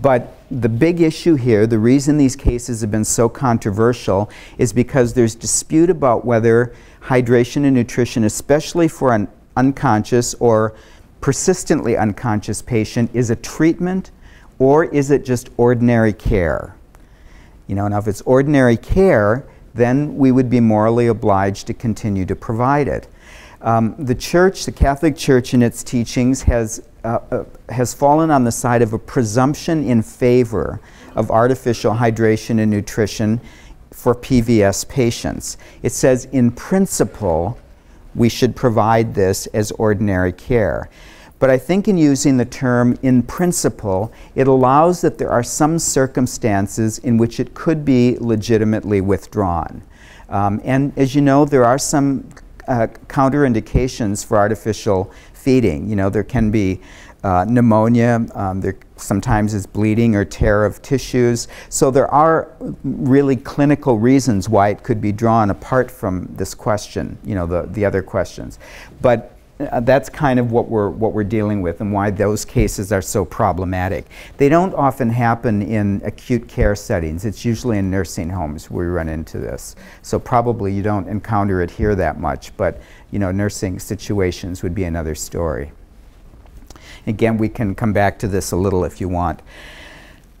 But the big issue here, the reason these cases have been so controversial, is because there's dispute about whether hydration and nutrition, especially for an unconscious or persistently unconscious patient, is a treatment or is it just ordinary care. You know, now if it's ordinary care, then we would be morally obliged to continue to provide it. Um, the Church, the Catholic Church in its teachings has, uh, uh, has fallen on the side of a presumption in favor of artificial hydration and nutrition for P V S patients. It says, in principle, we should provide this as ordinary care. But I think in using the term in principle, it allows that there are some circumstances in which it could be legitimately withdrawn. Um, and as you know, there are some Uh, counterindications for artificial feeding. You know, there can be uh, pneumonia, um, there sometimes is bleeding or tear of tissues. So there are really clinical reasons why it could be drawn apart from this question, you know, the, the other questions. But uh, that's kind of what we're, what we're dealing with and why those cases are so problematic. They don't often happen in acute care settings. It's usually in nursing homes where we run into this. So probably you don't encounter it here that much, but you know, nursing situations would be another story. Again, we can come back to this a little if you want.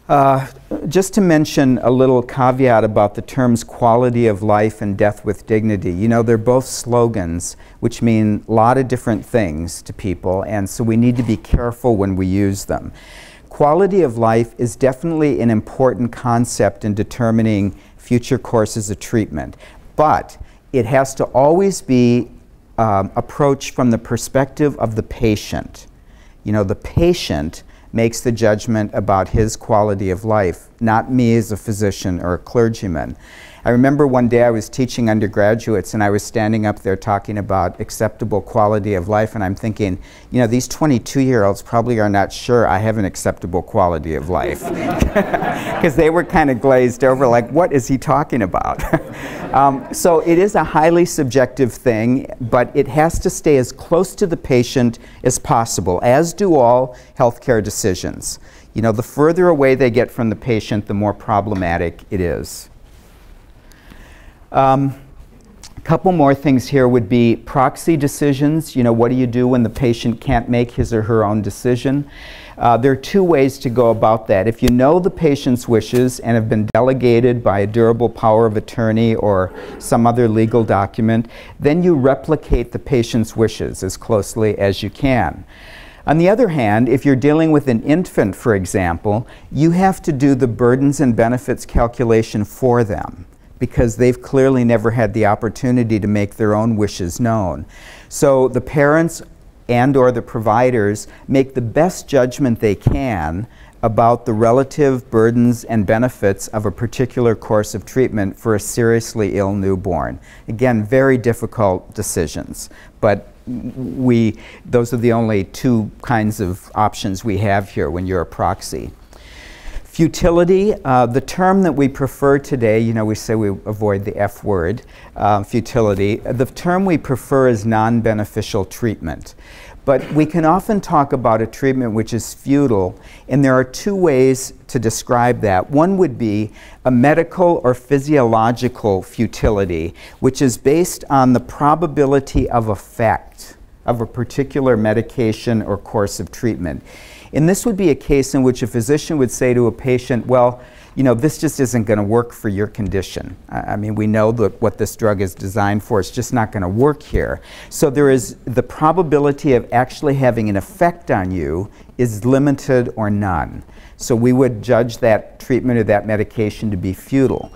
Uh, just to mention a little caveat about the terms quality of life and death with dignity. You know, they're both slogans, which mean a lot of different things to people, and so we need to be careful when we use them. Quality of life is definitely an important concept in determining future courses of treatment, but it has to always be um, approached from the perspective of the patient. You know, the patient makes the judgment about his quality of life, not me as a physician or a clergyman. I remember one day I was teaching undergraduates and I was standing up there talking about acceptable quality of life, and I'm thinking, you know, these twenty-two-year-olds probably are not sure I have an acceptable quality of life. Because they were kind of glazed over like, what is he talking about? um, so it is a highly subjective thing, but it has to stay as close to the patient as possible, as do all healthcare decisions. You know, the further away they get from the patient, the more problematic it is. Um, a couple more things here would be proxy decisions. You know, what do you do when the patient can't make his or her own decision? Uh, there are two ways to go about that. If you know the patient's wishes and have been delegated by a durable power of attorney or some other legal document, then you replicate the patient's wishes as closely as you can. On the other hand, if you're dealing with an infant, for example, you have to do the burdens and benefits calculation for them, because they've clearly never had the opportunity to make their own wishes known. So the parents and or the providers make the best judgment they can about the relative burdens and benefits of a particular course of treatment for a seriously ill newborn. Again, very difficult decisions, but we, those are the only two kinds of options we have here when you're a proxy. Futility, uh, the term that we prefer today, you know, we say we avoid the F word, uh, futility. The term we prefer is non-beneficial treatment. But we can often talk about a treatment which is futile, and there are two ways to describe that. One would be a medical or physiological futility, which is based on the probability of effect of a particular medication or course of treatment. And this would be a case in which a physician would say to a patient, well, you know, this just isn't going to work for your condition. I, I mean, we know that what this drug is designed for, it's just not going to work here. So there is the probability of actually having an effect on you is limited or none. So we would judge that treatment or that medication to be futile.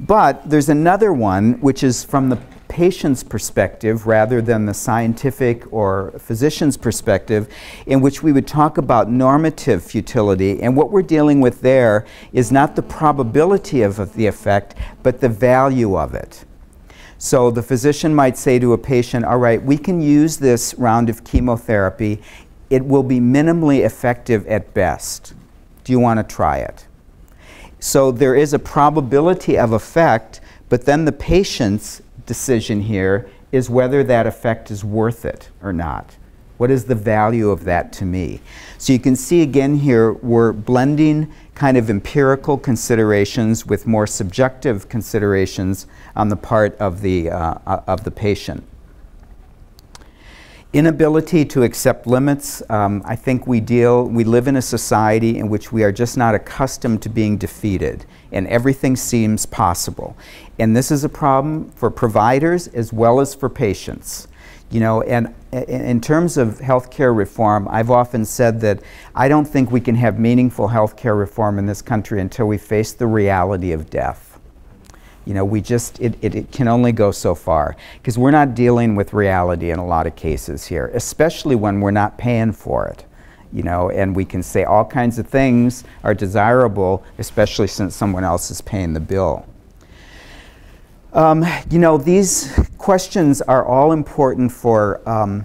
But there's another one which is from the patient's perspective rather than the scientific or physician's perspective, in which we would talk about normative futility. And what we're dealing with there is not the probability of, of the effect, but the value of it. So the physician might say to a patient, all right, we can use this round of chemotherapy. It will be minimally effective at best. Do you want to try it? So there is a probability of effect, but then the patient's decision here is whether that effect is worth it or not. What is the value of that to me? So you can see again here, we're blending kind of empirical considerations with more subjective considerations on the part of the, uh, of the patient. Inability to accept limits. Um, I think we deal, we live in a society in which we are just not accustomed to being defeated, and everything seems possible. And this is a problem for providers as well as for patients. You know, and uh, in terms of healthcare reform, I've often said that I don't think we can have meaningful healthcare reform in this country until we face the reality of death. You know, we just, it, it, it can only go so far, because we're not dealing with reality in a lot of cases here, especially when we're not paying for it, you know, and we can say all kinds of things are desirable, especially since someone else is paying the bill. Um, you know, these questions are all important for, um,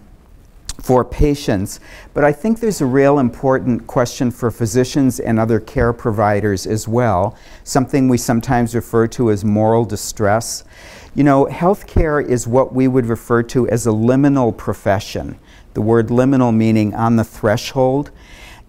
for patients, but I think there's a real important question for physicians and other care providers as well, something we sometimes refer to as moral distress. You know, healthcare is what we would refer to as a liminal profession, the word liminal meaning on the threshold.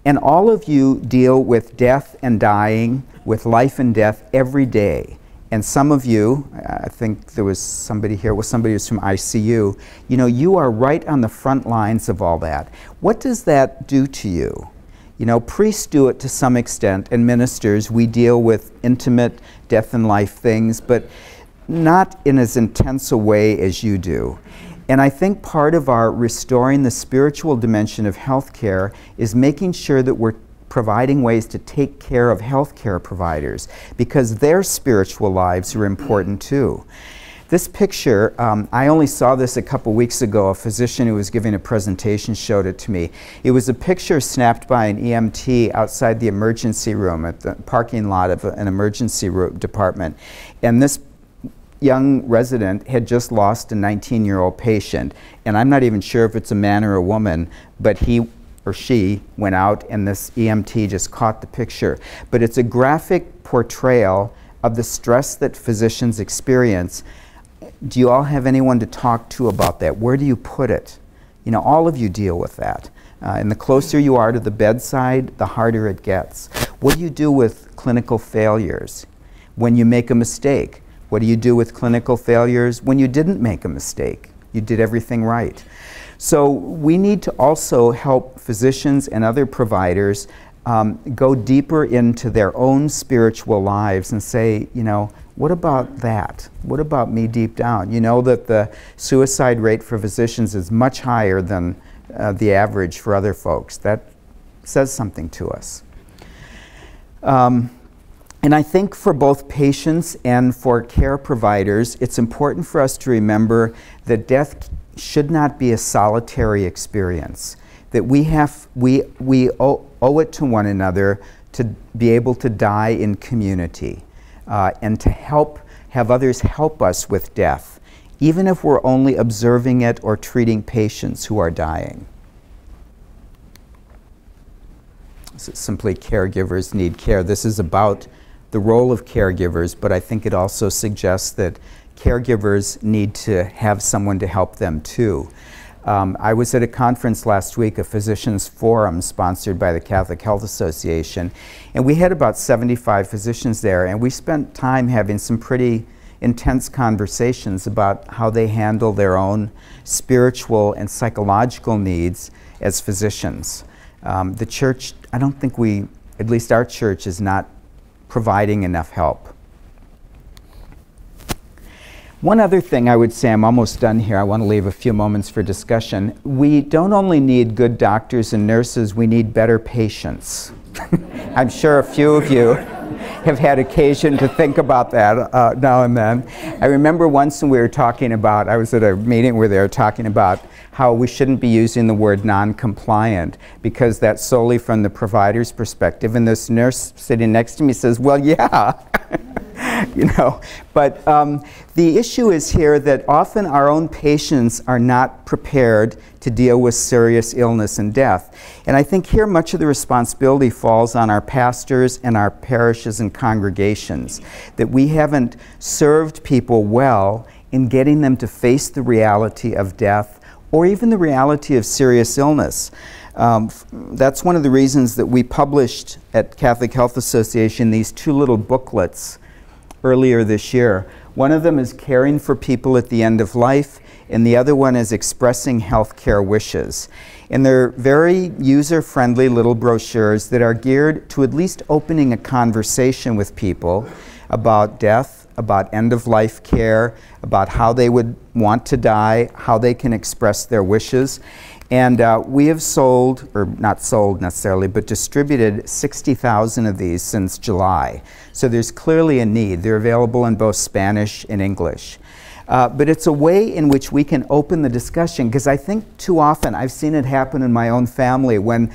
And all of you deal with death and dying, with life and death every day. And some of you, I think there was somebody here, was somebody who's from I C U, you know, you are right on the front lines of all that. What does that do to you? You know, priests do it to some extent, and ministers, we deal with intimate death and life things, but not in as intense a way as you do. And I think part of our restoring the spiritual dimension of healthcare is making sure that we're providing ways to take care of healthcare providers, because their spiritual lives are important too. This picture, um, I only saw this a couple weeks ago. A physician who was giving a presentation showed it to me. It was a picture snapped by an E M T outside the emergency room at the parking lot of an emergency room department. And this young resident had just lost a nineteen-year-old patient. And I'm not even sure if it's a man or a woman, but he or she went out and this E M T just caught the picture. But it's a graphic portrayal of the stress that physicians experience. Do you all have anyone to talk to about that? Where do you put it? You know, all of you deal with that. Uh, and the closer you are to the bedside, the harder it gets. What do you do with clinical failures when you make a mistake? What do you do with clinical failures when you didn't make a mistake? You did everything right. So we need to also help physicians and other providers um, go deeper into their own spiritual lives and say, you know, what about that? What about me deep down? You know that the suicide rate for physicians is much higher than uh, the average for other folks. That says something to us. Um, And I think for both patients and for care providers, it's important for us to remember that death should not be a solitary experience, that we, have, we, we owe, owe it to one another to be able to die in community uh, and to help, have others help us with death, even if we're only observing it or treating patients who are dying. This is simply caregivers need care. This is about the role of caregivers, but I think it also suggests that caregivers need to have someone to help them too. Um, I was at a conference last week, a physicians forum sponsored by the Catholic Health Association, and we had about seventy-five physicians there, and we spent time having some pretty intense conversations about how they handle their own spiritual and psychological needs as physicians. Um, the church, I don't think we, at least our church, is not providing enough help. One other thing I would say, I'm almost done here, I want to leave a few moments for discussion. We don't only need good doctors and nurses, we need better patients. I'm sure a few of you have had occasion to think about that uh, now and then. I remember once when we were talking about, I was at a meeting where they were talking about how we shouldn't be using the word non-compliant because that's solely from the provider's perspective. And this nurse sitting next to me says, well, yeah. You know, but um, the issue is here that often our own patients are not prepared to deal with serious illness and death. And I think here much of the responsibility falls on our pastors and our parishes and congregations, that we haven't served people well in getting them to face the reality of death or even the reality of serious illness. Um, that's one of the reasons that we published at Catholic Health Association these two little booklets earlier this year. One of them is Caring for People at the End of Life, and the other one is Expressing Healthcare Wishes. And they're very user-friendly little brochures that are geared to at least opening a conversation with people about death, about end-of-life care, about how they would want to die, how they can express their wishes. And uh, we have sold, or not sold necessarily, but distributed sixty thousand of these since July. So there's clearly a need. They're available in both Spanish and English. Uh, but it's a way in which we can open the discussion, because I think too often, I've seen it happen in my own family when,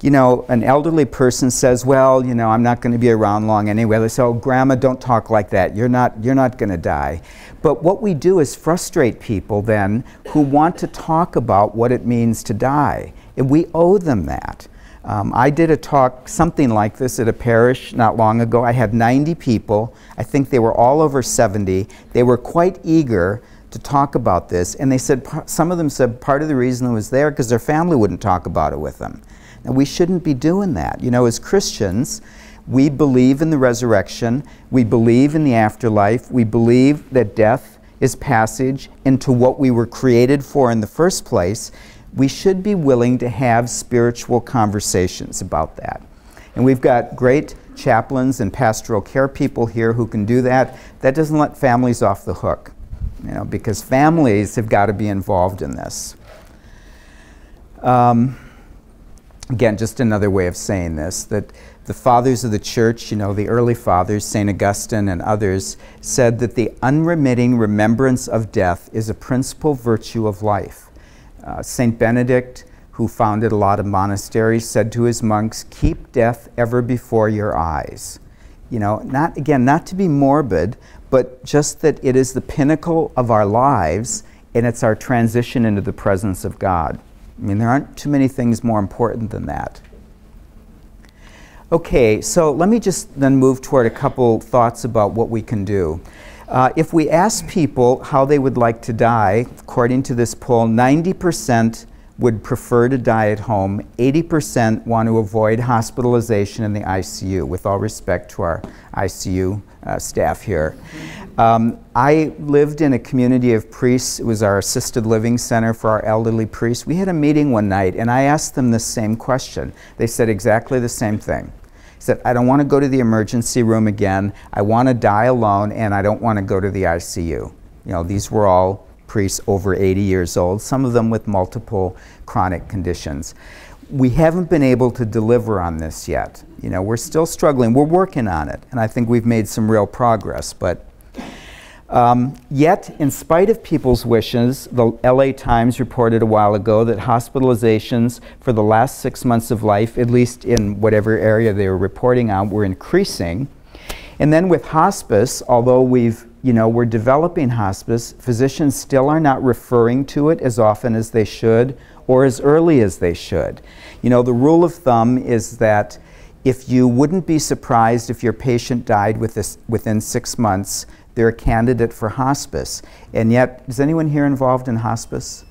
you know, an elderly person says, well, you know, I'm not going to be around long anyway. They say, oh, Grandma, don't talk like that. You're not, you're not going to die. But what we do is frustrate people then who want to talk about what it means to die. And we owe them that. Um, I did a talk, something like this, at a parish not long ago. I had ninety people. I think they were all over seventy. They were quite eager to talk about this. And they said, some of them said part of the reason it was there because their family wouldn't talk about it with them. And we shouldn't be doing that. You know, as Christians, we believe in the resurrection, we believe in the afterlife, we believe that death is passage into what we were created for in the first place. We should be willing to have spiritual conversations about that. And we've got great chaplains and pastoral care people here who can do that. That doesn't let families off the hook, you know, because families have got to be involved in this. Um, Again, just another way of saying this, that the fathers of the church, you know, the early fathers, Saint Augustine and others, said that the unremitting remembrance of death is a principal virtue of life. Uh, Saint Benedict, who founded a lot of monasteries, said to his monks, keep death ever before your eyes. You know, not, again, not to be morbid, but just that it is the pinnacle of our lives and it's our transition into the presence of God. I mean, there aren't too many things more important than that. Okay, so let me just then move toward a couple thoughts about what we can do. Uh, if we ask people how they would like to die, according to this poll, ninety percent would prefer to die at home, eighty percent want to avoid hospitalization in the I C U, with all respect to our I C U uh, staff here. Um, I lived in a community of priests. It was our assisted living center for our elderly priests. We had a meeting one night, and I asked them this same question. They said exactly the same thing. They said, I don't want to go to the emergency room again. I want to die alone, and I don't want to go to the I C U. You know, these were all priests over eighty years old, some of them with multiple chronic conditions. We haven't been able to deliver on this yet. You know, we're still struggling. We're working on it, and I think we've made some real progress, but Um, yet, in spite of people's wishes, the L A Times reported a while ago that hospitalizations for the last six months of life, at least in whatever area they were reporting on, were increasing. And then with hospice, although we've, you know, we're developing hospice, physicians still are not referring to it as often as they should or as early as they should. You know, the rule of thumb is that if you wouldn't be surprised if your patient died with this, within six months, they're a candidate for hospice. And yet, is anyone here involved in hospice?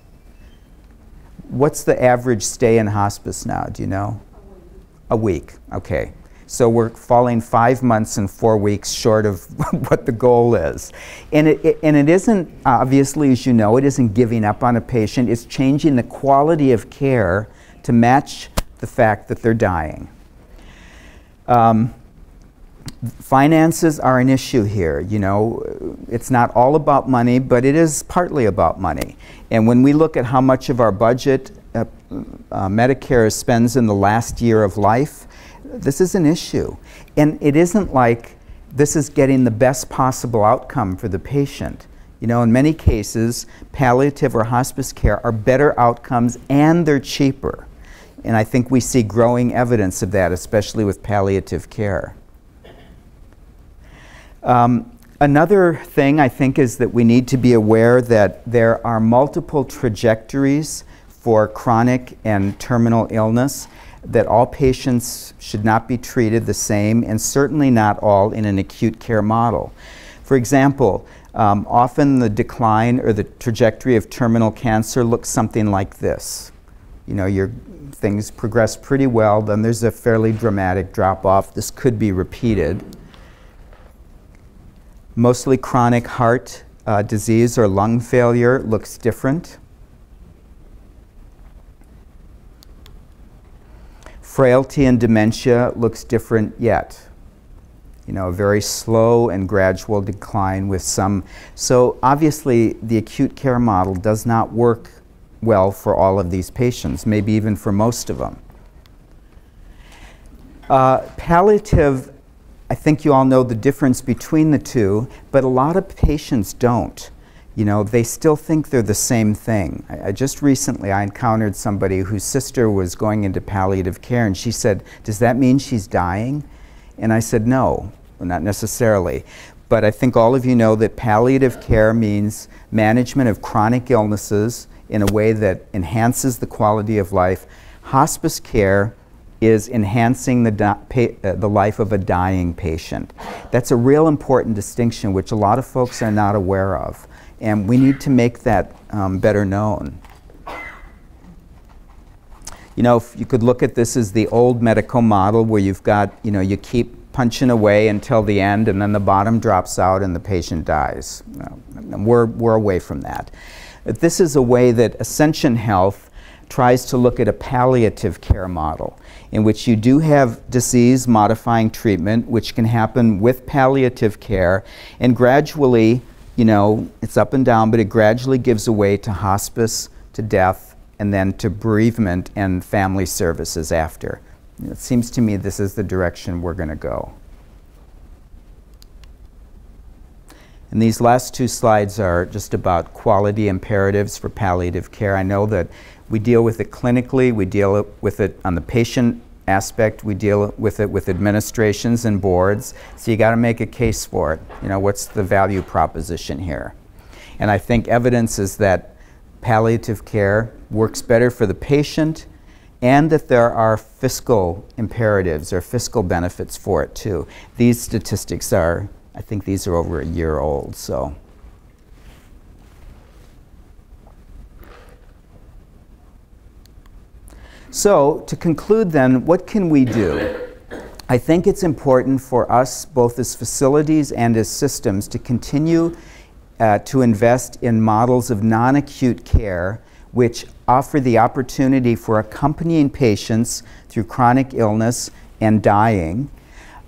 What's the average stay in hospice now, do you know? A week, okay. So we're falling five months and four weeks short of what the goal is. And it, it, and it isn't, obviously, as you know, it isn't giving up on a patient, it's changing the quality of care to match the fact that they're dying. Um, finances are an issue here. You know, it's not all about money, but it is partly about money. And when we look at how much of our budget uh, uh, Medicare spends in the last year of life, this is an issue. And it isn't like this is getting the best possible outcome for the patient. You know, in many cases, palliative or hospice care are better outcomes and they're cheaper. And I think we see growing evidence of that, especially with palliative care. Um, another thing I think is that we need to be aware that there are multiple trajectories for chronic and terminal illness, that all patients should not be treated the same, and certainly not all in an acute care model. For example, um, often the decline or the trajectory of terminal cancer looks something like this. You know, your things progress pretty well, then there's a fairly dramatic drop-off. This could be repeated. Mostly chronic heart uh, disease or lung failure looks different. Frailty and dementia looks different yet. You know, a very slow and gradual decline with some. So obviously the acute care model does not work well for all of these patients, maybe even for most of them. Uh, palliative, I think you all know the difference between the two, but a lot of patients don't. You know, they still think they're the same thing. I, I just recently I encountered somebody whose sister was going into palliative care, and she said, "Does that mean she's dying?" And I said, "No, well, not necessarily." But I think all of you know that palliative care means management of chronic illnesses in a way that enhances the quality of life. Hospice care is enhancing the, uh, the life of a dying patient. That's a real important distinction which a lot of folks are not aware of, and we need to make that um, better known. You know, if you could look at this as the old medical model where you've got, you know, you keep punching away until the end and then the bottom drops out and the patient dies. And we're, we're away from that. This is a way that Ascension Health tries to look at a palliative care model, in which you do have disease-modifying treatment, which can happen with palliative care, and gradually, you know, it's up and down, but it gradually gives away to hospice, to death, and then to bereavement and family services after. It seems to me this is the direction we're going to go. And these last two slides are just about quality imperatives for palliative care. I know that we deal with it clinically, we deal with it on the patient aspect, we deal with it with administrations and boards, so you got to make a case for it. You know, what's the value proposition here? And I think evidence is that palliative care works better for the patient, and that there are fiscal imperatives or fiscal benefits for it too. These statistics are, I think these are over a year old, so. So, to conclude then, what can we do? I think it's important for us, both as facilities and as systems, to continue uh, to invest in models of non-acute care which offer the opportunity for accompanying patients through chronic illness and dying.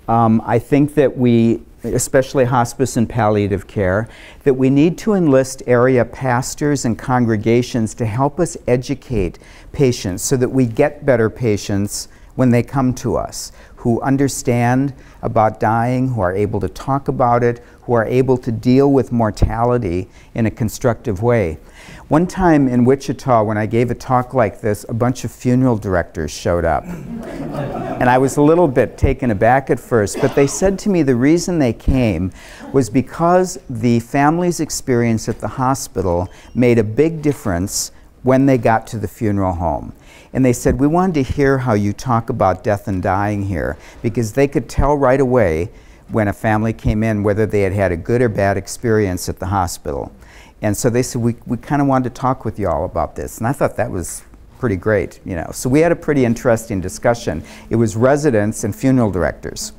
Um, I think that we, especially hospice and palliative care, that we need to enlist area pastors and congregations to help us educate patients so that we get better patients when they come to us, who understand about dying, who are able to talk about it, who are able to deal with mortality in a constructive way. One time in Wichita, when I gave a talk like this, a bunch of funeral directors showed up. And I was a little bit taken aback at first, but they said to me the reason they came was because the family's experience at the hospital made a big difference when they got to the funeral home. And they said, "We wanted to hear how you talk about death and dying here," because they could tell right away when a family came in whether they had had a good or bad experience at the hospital. And so they said, we, we kind of wanted to talk with you all about this. And I thought that was pretty great, you know. So we had a pretty interesting discussion. It was residents and funeral directors.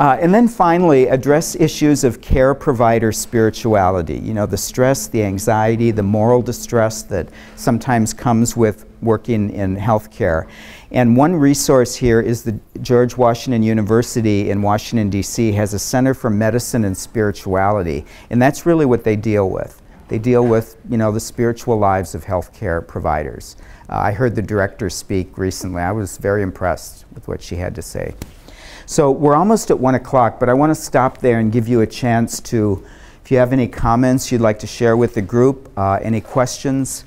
Uh, and then finally, address issues of care provider spirituality. You know, the stress, the anxiety, the moral distress that sometimes comes with working in healthcare. And one resource here is the George Washington University in Washington, D C has a Center for Medicine and Spirituality. And that's really what they deal with. They deal with, you know, the spiritual lives of healthcare providers. Uh, I heard the director speak recently. I was very impressed with what she had to say. So we're almost at one o'clock, but I want to stop there and give you a chance to, if you have any comments you'd like to share with the group, uh, any questions,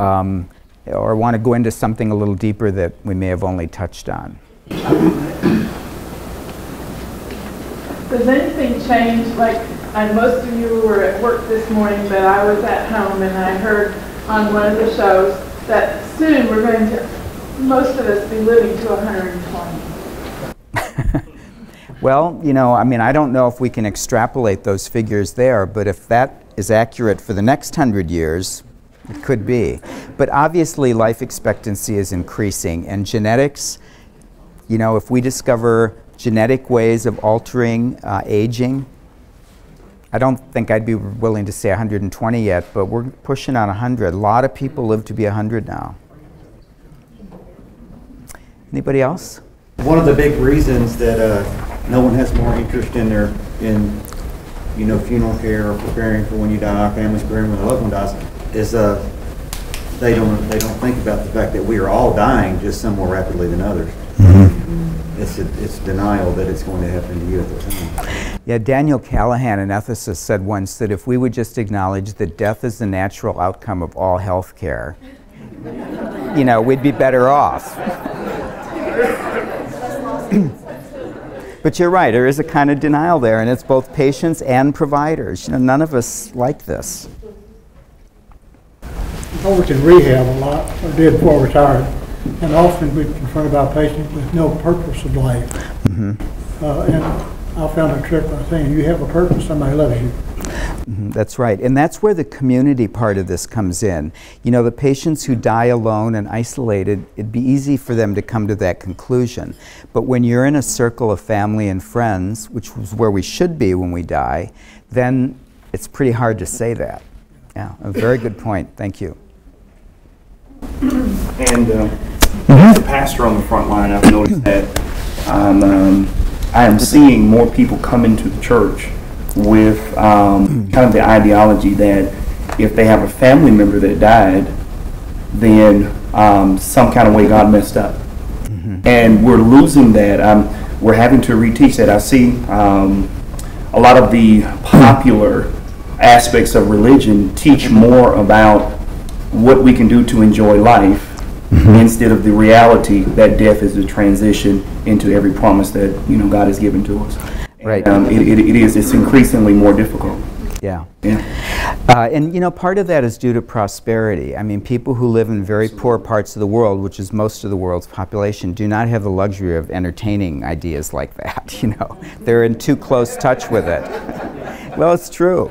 um, or want to go into something a little deeper that we may have only touched on. Does anything change? Like, I, most of you were at work this morning, but I was at home and I heard on one of the shows that soon we're going to, most of us, be living to one hundred twenty. Well, you know, I mean, I don't know if we can extrapolate those figures there, but if that is accurate for the next hundred years, it could be. But obviously, life expectancy is increasing. And genetics, you know, if we discover genetic ways of altering uh, aging, I don't think I'd be willing to say one hundred twenty yet, but we're pushing on one hundred. A lot of people live to be one hundred now. Anybody else? One of the big reasons that uh, no one has more interest in their, in, you know, funeral care or preparing for when you die, or families preparing when a loved one dies, is uh, they don't they don't think about the fact that we are all dying, just some more rapidly than others. Mm-hmm. It's a, it's denial that it's going to happen to you at the time. Yeah, Daniel Callahan, an ethicist, said once that if we would just acknowledge that death is the natural outcome of all health care, you know, we'd be better off. But you're right, there is a kind of denial there, and it's both patients and providers. You know, none of us like this. I worked in rehab a lot, I did before I retired, and often we confronted our patients with no purpose of life. Mm-hmm. uh, and I found a trick by saying, you have a purpose, somebody loves you. Mm-hmm, that's right, and that's where the community part of this comes in. You know, the patients who die alone and isolated, it'd be easy for them to come to that conclusion. But when you're in a circle of family and friends, which is where we should be when we die, then it's pretty hard to say that. Yeah, a very good point, thank you. And uh, as a pastor on the front line, I've noticed that I'm, um, I am seeing more people come into the church with um, kind of the ideology that if they have a family member that died, then um, some kind of way God messed up. Mm-hmm. And we're losing that. Um, we're having to reteach that. I see um, a lot of the popular aspects of religion teach more about what we can do to enjoy life, mm-hmm, instead of the reality that death is the transition into every promise that, you know, God has given to us. Right. And, um, it, it, it is. It's increasingly more difficult. Yeah. Yeah. Uh, and, you know, part of that is due to prosperity. I mean, people who live in very poor parts of the world, which is most of the world's population, do not have the luxury of entertaining ideas like that, you know. They're in too close touch with it. Well, it's true.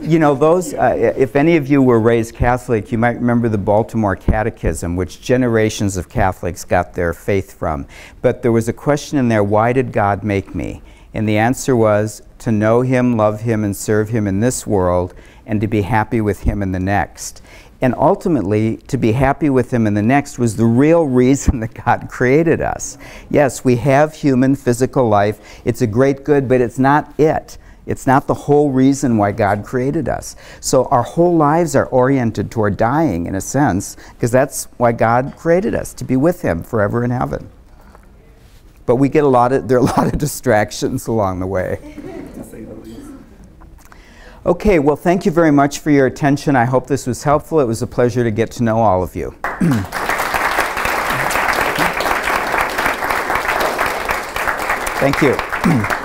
You know, those, uh, if any of you were raised Catholic, you might remember the Baltimore Catechism, which generations of Catholics got their faith from. But there was a question in there, why did God make me? And the answer was to know Him, love Him, and serve Him in this world, and to be happy with Him in the next. And ultimately, to be happy with Him in the next was the real reason that God created us. Yes, we have human physical life. It's a great good, but it's not it. It's not the whole reason why God created us. So our whole lives are oriented toward dying, in a sense, because that's why God created us, to be with Him forever in heaven. But we get a lot of, there are a lot of distractions along the way. Okay, well, thank you very much for your attention. I hope this was helpful. It was a pleasure to get to know all of you. Thank you.